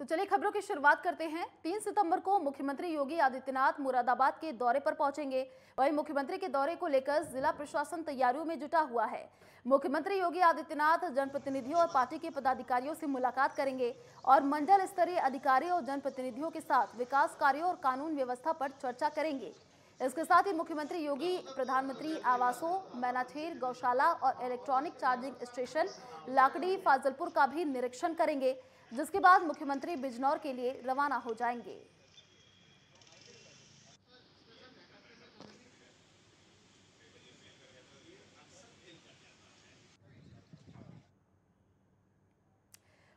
तो चलिए खबरों की शुरुआत करते हैं। 3 सितंबर को मुख्यमंत्री योगी आदित्यनाथ मुरादाबाद के दौरे पर पहुंचेंगे। वहीं मुख्यमंत्री के दौरे को लेकर जिला प्रशासन तैयारियों में जुटा हुआ है। मुख्यमंत्री योगी आदित्यनाथ जनप्रतिनिधियों और पार्टी के पदाधिकारियों से मुलाकात करेंगे और मंडल स्तरीय अधिकारियों और जनप्रतिनिधियों के साथ विकास कार्यों और कानून व्यवस्था पर चर्चा करेंगे। इसके साथ ही मुख्यमंत्री योगी प्रधानमंत्री आवासों, मैनाठेर गौशाला और electronic charging station Lakdi Fazalpur का भी निरीक्षण करेंगे, जिसके बाद मुख्यमंत्री बिजनौर के लिए रवाना हो जाएंगे।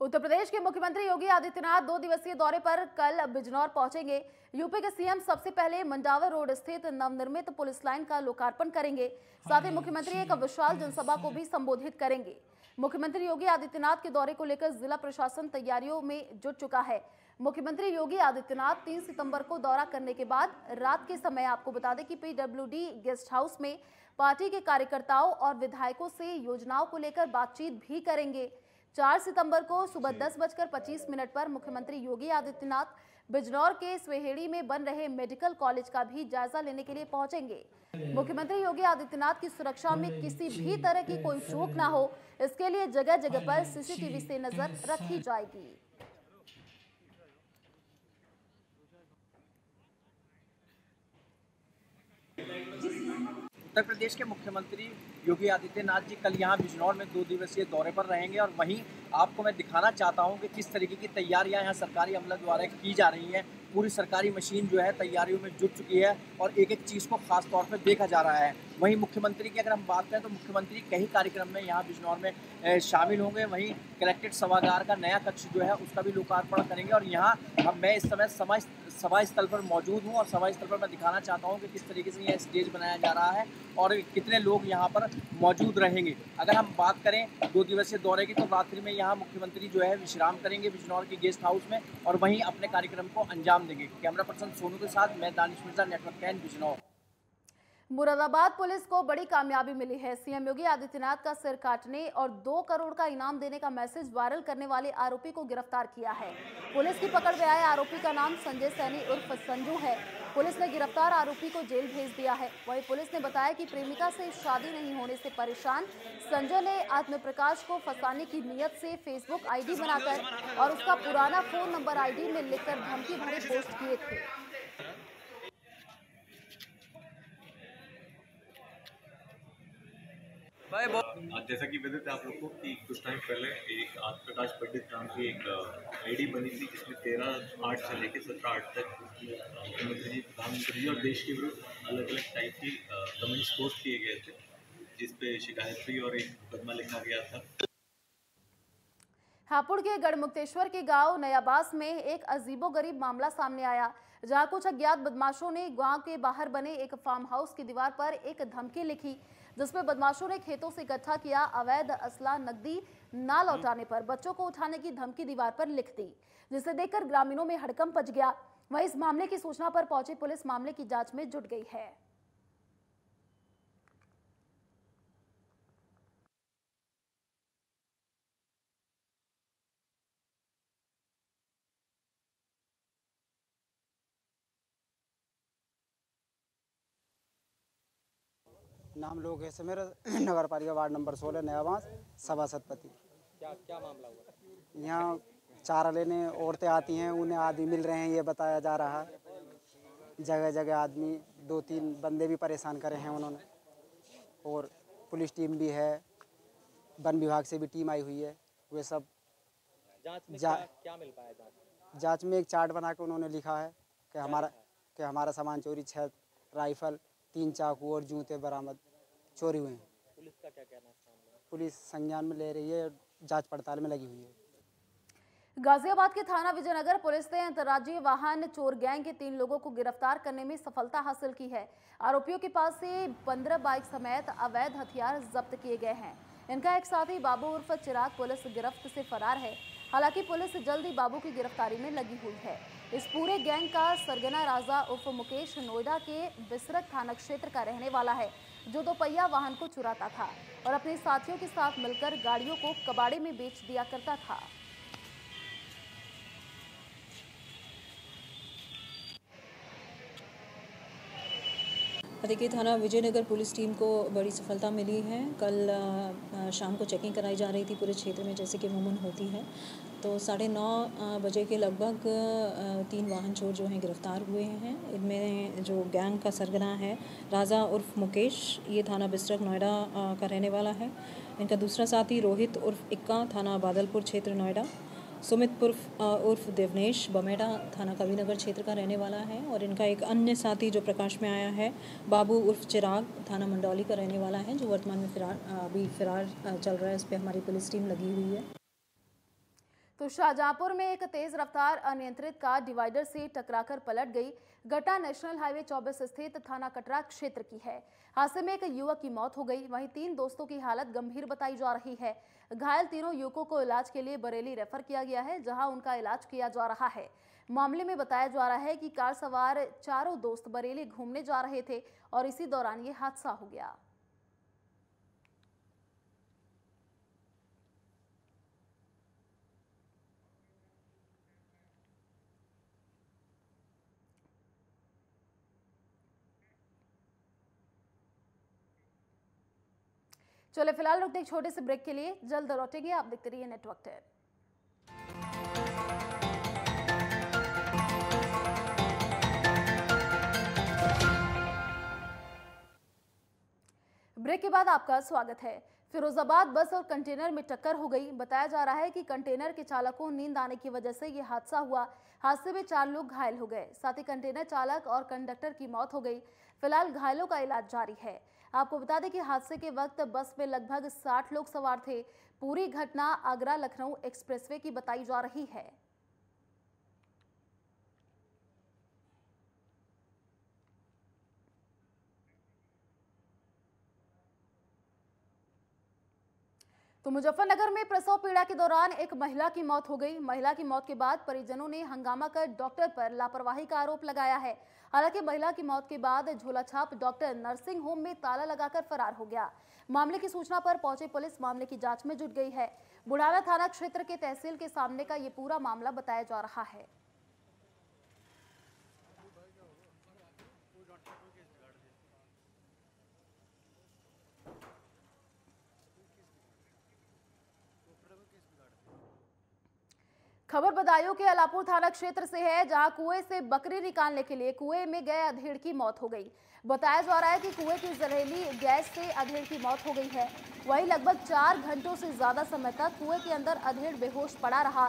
उत्तर प्रदेश के मुख्यमंत्री योगी आदित्यनाथ 2 दिवसीय दौरे पर कल बिजनौर पहुंचेंगे। यूपी के सीएम सबसे पहले मंडावर रोड स्थित नवनिर्मित पुलिस लाइन का लोकार्पण करेंगे। साथ ही मुख्यमंत्री एक विशाल जनसभा को भी संबोधित करेंगे। मुख्यमंत्री योगी आदित्यनाथ के दौरे को लेकर जिला प्रशासन तैयारियों में जुट चुका है। मुख्यमंत्री योगी आदित्यनाथ 3 सितंबर को दौरा करने के बाद रात के समय, आपको बता दें कि पीडब्ल्यूडी गेस्ट हाउस में पार्टी के कार्यकर्ताओं और विधायकों से योजनाओं को लेकर बातचीत भी करेंगे। 4 सितंबर को सुबह 10:25 पर मुख्यमंत्री योगी आदित्यनाथ बिजनौर के स्वेहेड़ी में बन रहे मेडिकल कॉलेज का भी जायजा लेने के लिए पहुंचेंगे। मुख्यमंत्री योगी आदित्यनाथ की सुरक्षा में किसी भी तरह की कोई चूक ना हो, इसके लिए जगह जगह पर सीसीटीवी से नजर रखी जाएगी। उत्तर प्रदेश के मुख्यमंत्री योगी आदित्यनाथ जी कल यहाँ बिजनौर में 2 दिवसीय दौरे पर रहेंगे और वहीं आपको मैं दिखाना चाहता हूँ कि किस तरीके की तैयारियाँ यहाँ सरकारी अमला द्वारा की जा रही हैं। पूरी सरकारी मशीन जो है तैयारियों में जुट चुकी है और एक एक चीज़ को खास तौर पर देखा जा रहा है। वहीं मुख्यमंत्री की अगर हम बात करें तो मुख्यमंत्री कई कार्यक्रम में यहाँ बिजनौर में शामिल होंगे। वहीं कलेक्ट्रेट सभागार का नया कक्ष जो है उसका भी लोकार्पण करेंगे और यहाँ मैं इस समय सभा स्थल पर मौजूद हूँ और सभा स्थल पर मैं दिखाना चाहता हूँ कि किस तरीके से यह स्टेज बनाया जा रहा है और कितने लोग यहाँ पर मौजूद रहेंगे। अगर हम बात करें 2 दिवसीय दौरे की तो रात्रि में यहाँ मुख्यमंत्री जो है विश्राम करेंगे बिजनौर के गेस्ट हाउस में और वहीं अपने कार्यक्रम को अंजाम देंगे। कैमरा पर्सन सोनू के साथ मैं दानिश नेटवर्क 10 बिजनौर। मुरादाबाद पुलिस को बड़ी कामयाबी मिली है। सीएम योगी आदित्यनाथ का सिर काटने और 2 करोड़ का इनाम देने का मैसेज वायरल करने वाले आरोपी को गिरफ्तार किया है। पुलिस की पकड़ में आए आरोपी का नाम संजय सैनी उर्फ संजू है। पुलिस ने गिरफ्तार आरोपी को जेल भेज दिया है। वहीं पुलिस ने बताया कि प्रेमिका से शादी नहीं होने से परेशान संजय ने आत्मप्रकाश को फंसाने की नीयत से फेसबुक आईडी बनाकर और उसका पुराना फोन नंबर आईडी में लिखकर धमकी भरे पोस्ट किए थे। जैसा कि बताते आप लोग को कि कुछ टाइम पहले एक आत्मप्रकाश पंडित नाम की एक आईडी बनी थी जिसमें 13/8 से लेकर 17/8 तक मुख्यमंत्री, प्रधानमंत्री जी और देश के विरुद्ध अलग अलग टाइप की कमेंट्स पोस्ट किए गए थे, जिसपे शिकायत हुई और एक मुकदमा लिखा गया था। हापुड़ के गढ़मुक्तेश्वर के गांव नयाबास में एक अजीबोगरीब मामला सामने आया, जहां कुछ अज्ञात बदमाशों ने गांव के बाहर बने एक फार्म हाउस की दीवार पर एक धमकी लिखी, जिसमें बदमाशों ने खेतों से इकट्ठा किया अवैध असला नकदी ना लौटाने पर बच्चों को उठाने की धमकी दीवार पर लिख दी, जिसे देखकर ग्रामीणों में हड़कंप मच गया। वहीं इस मामले की सूचना पर पहुंची पुलिस मामले की जाँच में जुट गई है। नाम लोकेश है मेरा, नगर पालिका वार्ड नंबर 16 नयाबास सभासदपति। क्या मामला हुआ? यहाँ चारा लेने औरतें आती हैं, उन्हें आदमी मिल रहे हैं ये बताया जा रहा है। जगह जगह आदमी 2-3 बंदे भी परेशान करे हैं उन्होंने और पुलिस टीम भी है, वन विभाग से भी टीम आई हुई है। वे सब क्या मिल पाया जाँच में? एक चार्ट बना के उन्होंने लिखा है कि हमारा सामान चोरी, 6 राइफल, 3 चाकू और जूते बरामद चोरी हुए हैं। पुलिस का क्या कहना है? पुलिस संज्ञान में ले रही है, जांच पड़ताल में लगी हुई है। गाजियाबाद के थाना विजयनगर पुलिस ने अंतर्राज्यीय वाहन चोर गैंग के 3 लोगों को गिरफ्तार करने में सफलता हासिल की है। आरोपियों के पास से 15 बाइक समेत अवैध हथियार जब्त किए गए हैं। इनका एक साथी बाबू उर्फ चिराग पुलिस गिरफ्त से फरार है। हालांकि पुलिस जल्द ही बाबू की गिरफ्तारी में लगी हुई है। इस पूरे गैंग का सरगना राजा उर्फ मुकेश नोएडा के बिसरक थाना क्षेत्र का रहने वाला है, जो 2 पहिया वाहन को चुराता था और अपने साथियों के साथ मिलकर गाड़ियों को कबाड़े में बेच दिया करता था। फतेहगढ़ थाना विजयनगर पुलिस टीम को बड़ी सफलता मिली है। कल शाम को चेकिंग कराई जा रही थी पूरे क्षेत्र में, जैसे कि अमूमन होती है। तो 9:30 बजे के लगभग 3 वाहन चोर जो हैं गिरफ्तार हुए हैं। इनमें जो गैंग का सरगना है राजा उर्फ मुकेश, ये थाना बिसरक नोएडा का रहने वाला है। इनका दूसरा साथी रोहित उर्फ इक्का, थाना बादलपुर क्षेत्र नोएडा। सुमित उर्फ देवनेश, बमेडा थाना कविनगर क्षेत्र का रहने वाला है। और इनका एक अन्य साथी जो प्रकाश में आया है, बाबू उर्फ चिराग, थाना मंडौली का रहने वाला है, जो वर्तमान में अभी फरार चल रहा है। इस पर हमारी पुलिस टीम लगी हुई है। तो शाहजहांपुर में एक तेज रफ्तार अनियंत्रित कार डिवाइडर से टकराकर पलट गई। घटना नेशनल हाईवे 24 स्थित थाना कटरा क्षेत्र की है। हादसे में एक युवक की मौत हो गई, वहीं 3 दोस्तों की हालत गंभीर बताई जा रही है। घायल तीनों युवकों को इलाज के लिए बरेली रेफर किया गया है, जहां उनका इलाज किया जा रहा है। मामले में बताया जा रहा है कि कार सवार चारों दोस्त बरेली घूमने जा रहे थे और इसी दौरान ये हादसा हो गया। चलिए फिलहाल रुकते एक छोटे से ब्रेक के लिए, जल्द लौटेंगे। आप देखते रहिए नेटवर्क टैब। ब्रेक के बाद आपका स्वागत है। फिरोजाबाद बस और कंटेनर में टक्कर हो गई। बताया जा रहा है कि कंटेनर के चालक को नींद आने की वजह से यह हादसा हुआ। हादसे में 4 लोग घायल हो गए, साथ ही कंटेनर चालक और कंडक्टर की मौत हो गई। फिलहाल घायलों का इलाज जारी है। आपको बता दें कि हादसे के वक्त बस में लगभग 60 लोग सवार थे। पूरी घटना आगरा लखनऊ एक्सप्रेसवे की बताई जा रही है। तो मुजफ्फरनगर में प्रसव पीड़ा के दौरान एक महिला की मौत हो गई। महिला की मौत के बाद परिजनों ने हंगामा कर डॉक्टर पर लापरवाही का आरोप लगाया है। हालांकि महिला की मौत के बाद झोलाछाप डॉक्टर नर्सिंग होम में ताला लगाकर फरार हो गया। मामले की सूचना पर पहुंची पुलिस मामले की जांच में जुट गई है। बुढ़ाना थाना क्षेत्र के तहसील के सामने का ये पूरा मामला बताया जा रहा है। खबर बदायूं के अलापुर थाना क्षेत्र से है, जहां कुएं से बकरी निकालने के लिए कुएं में गए अधेड़ की मौत हो गई। बताया जा रहा है कि कुएं की जहरीली गैस से अधेड़ की मौत हो गई है। वहीं लगभग 4 घंटों से ज्यादा समय तक कुएं के अंदर अधेड़ बेहोश पड़ा रहा।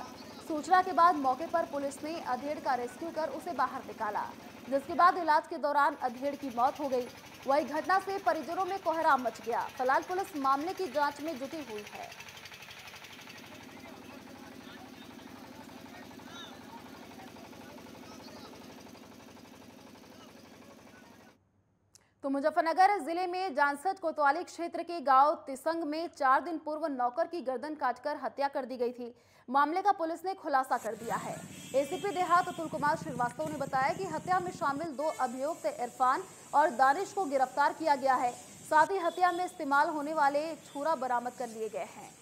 सूचना के बाद मौके पर पुलिस ने अधेड़ का रेस्क्यू कर उसे बाहर निकाला, जिसके बाद इलाज के दौरान अधेड़ की मौत हो गई। वहीं घटना से परिजनों में कोहराम मच गया। फिलहाल पुलिस मामले की जाँच में जुटी हुई है। तो मुजफ्फरनगर जिले में जानसठ कोतवाली क्षेत्र के गांव तिसंग में 4 दिन पूर्व नौकर की गर्दन काटकर हत्या कर दी गई थी। मामले का पुलिस ने खुलासा कर दिया है। एसीपी देहात अतुल कुमार श्रीवास्तव ने बताया कि हत्या में शामिल 2 अभियुक्त इरफान और दानिश को गिरफ्तार किया गया है। साथ ही हत्या में इस्तेमाल होने वाले छुरा बरामद कर लिए गए हैं।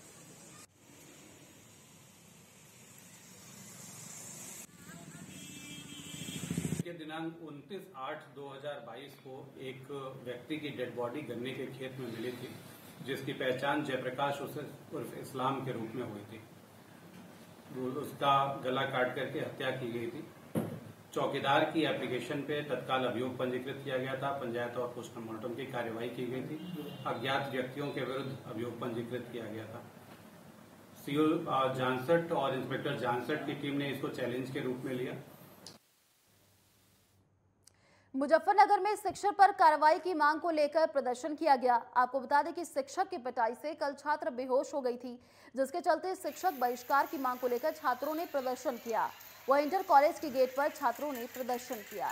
दिनांक 29/8/2022 को एक व्यक्ति की डेड बॉडी गन्ने के खेत में मिली थी, जिसकी पहचान जयप्रकाश उर्फ इस्लाम के रूप में हुई थी। उसका गला काट करके हत्या की गई थी। चौकीदार की एप्लीकेशन पे तत्काल अभियोग पंजीकृत किया गया था। पंचायत और पोस्टमार्टम की कार्यवाही की गई थी। अज्ञात व्यक्तियों के विरुद्ध अभियोग पंजीकृत किया गया था। सीओ जानसठ और इंस्पेक्टर जानसठ की टीम ने इसको चैलेंज के रूप में लिया। मुजफ्फरनगर में शिक्षक पर कार्रवाई की मांग को लेकर प्रदर्शन किया गया। आपको बता दें कि शिक्षक की पिटाई से कल छात्र बेहोश हो गई थी, जिसके चलते शिक्षक बहिष्कार की मांग को लेकर छात्रों ने प्रदर्शन किया। वह इंटर कॉलेज के गेट पर छात्रों ने प्रदर्शन किया।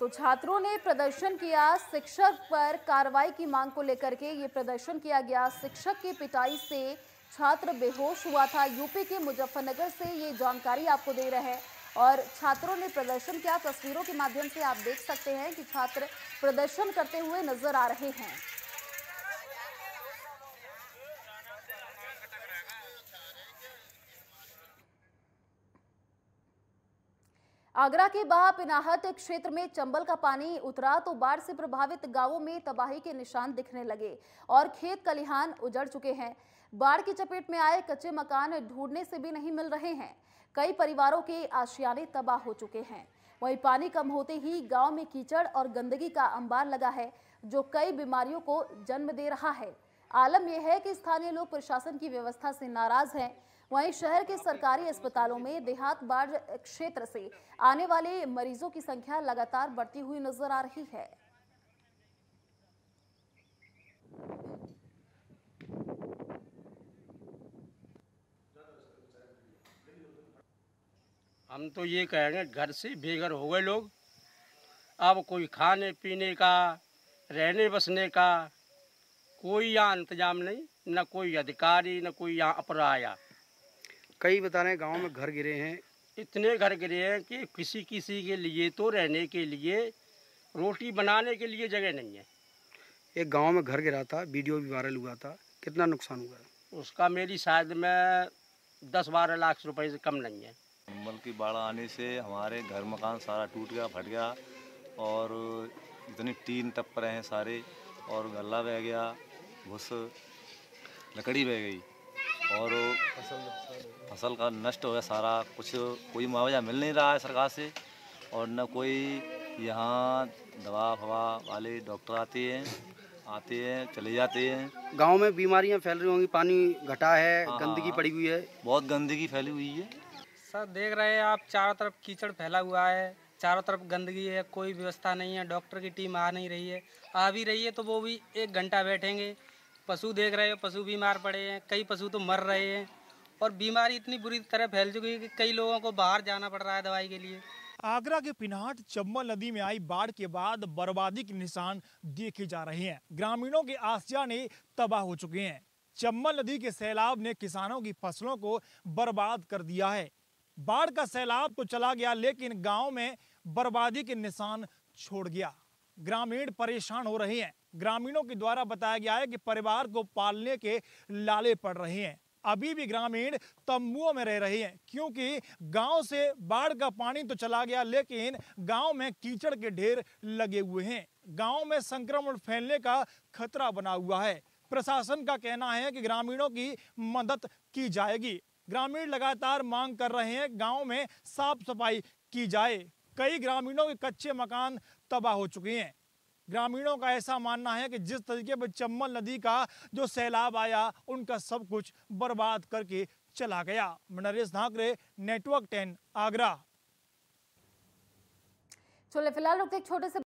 तो छात्रों ने प्रदर्शन किया, शिक्षक पर कार्रवाई की मांग को लेकर के ये प्रदर्शन किया गया। शिक्षक की पिटाई से छात्र बेहोश हुआ था। यूपी के मुजफ्फरनगर से ये जानकारी आपको दे रहे हैं। और छात्रों ने प्रदर्शन किया। तस्वीरों के माध्यम से आप देख सकते हैं कि छात्र प्रदर्शन करते हुए नजर आ रहे हैं। आगरा के बाह पिनाहट क्षेत्र में चंबल का पानी उतरा तो बाढ़ से प्रभावित गांवों में तबाही के निशान दिखने लगे और खेत खलिहान उजड़ चुके हैं। बाढ़ की चपेट में आए कच्चे मकान ढूंढने से भी नहीं मिल रहे हैं। कई परिवारों के आशियाने तबाह हो चुके हैं। वहीं पानी कम होते ही गांव में कीचड़ और गंदगी का अंबार लगा है जो कई बीमारियों को जन्म दे रहा है। आलम यह है कि स्थानीय लोग प्रशासन की व्यवस्था से नाराज हैं। वहीं शहर के सरकारी अस्पतालों में देहात बाढ़ क्षेत्र से आने वाले मरीजों की संख्या लगातार बढ़ती हुई नजर आ रही है। हम तो ये कहेंगे घर से बेघर हो गए लोग। अब कोई खाने पीने का, रहने बसने का कोई यहाँ इंतजाम नहीं, ना कोई अधिकारी, ना कोई यहाँ अपराया। कई बता रहे हैं गाँव में घर गिरे हैं, इतने घर गिरे हैं कि किसी किसी के लिए तो रहने के लिए, रोटी बनाने के लिए जगह नहीं है। एक गांव में घर गिरा था, वीडियो भी वायरल हुआ था, कितना नुकसान हुआ उसका? मेरी शायद में 10-12 लाख रुपए से कम नहीं है। चंबल की बाढ़ आने से हमारे घर मकान सारा टूट गया, फट गया और इतनी टीन टप रहे हैं सारे, और गल्ला बह गया, भुस लकड़ी बह गई और फसल का नष्ट हो गया सारा। कुछ कोई मुआवजा मिल नहीं रहा है सरकार से और न कोई यहाँ दवा फवा वाले डॉक्टर आते हैं चले जाते हैं। गांव में बीमारियां फैल रही होंगी, पानी घटा है, गंदगी पड़ी हुई है, बहुत गंदगी फैली हुई है। सर देख रहे हैं आप, चारों तरफ कीचड़ फैला हुआ है, चारों तरफ गंदगी है, कोई व्यवस्था नहीं है, डॉक्टर की टीम आ नहीं रही है, आ भी रही है तो वो भी 1 घंटा बैठेंगे। पशु देख रहे हो, पशु बीमार पड़े हैं, कई पशु तो मर रहे हैं और बीमारी इतनी बुरी तरह फैल चुकी है कि कई लोगों को बाहर जाना पड़ रहा है दवाई के लिए। आगरा के पिनाहट चंबल नदी में आई बाढ़ के बाद बर्बादी के निशान देखे जा रहे हैं। ग्रामीणों के आशियाने तबाह हो चुके हैं। चंबल नदी के सैलाब ने किसानों की फसलों को बर्बाद कर दिया है। बाढ़ का सैलाब तो चला गया लेकिन गाँव में बर्बादी के निशान छोड़ गया। ग्रामीण परेशान हो रहे हैं। ग्रामीणों के द्वारा बताया गया है कि परिवार को पालने के लाले पड़ रहे हैं। अभी भी ग्रामीण तंबुओं में रह रहे हैं क्योंकि गांव से बाढ़ का पानी तो चला गया लेकिन गांव में कीचड़ के ढेर लगे हुए हैं। गांव में संक्रमण फैलने का खतरा बना हुआ है। प्रशासन का कहना है कि ग्रामीणों की मदद की जाएगी। ग्रामीण लगातार मांग कर रहे हैं गाँव में साफ सफाई की जाए। कई ग्रामीणों के कच्चे मकान तबाह हो चुके हैं। ग्रामीणों का ऐसा मानना है कि जिस तरीके पर चंबल नदी का जो सैलाब आया उनका सब कुछ बर्बाद करके चला गया। नरेश धाकरे, नेटवर्क 10 आगरा। चलो फिलहाल एक छोटे से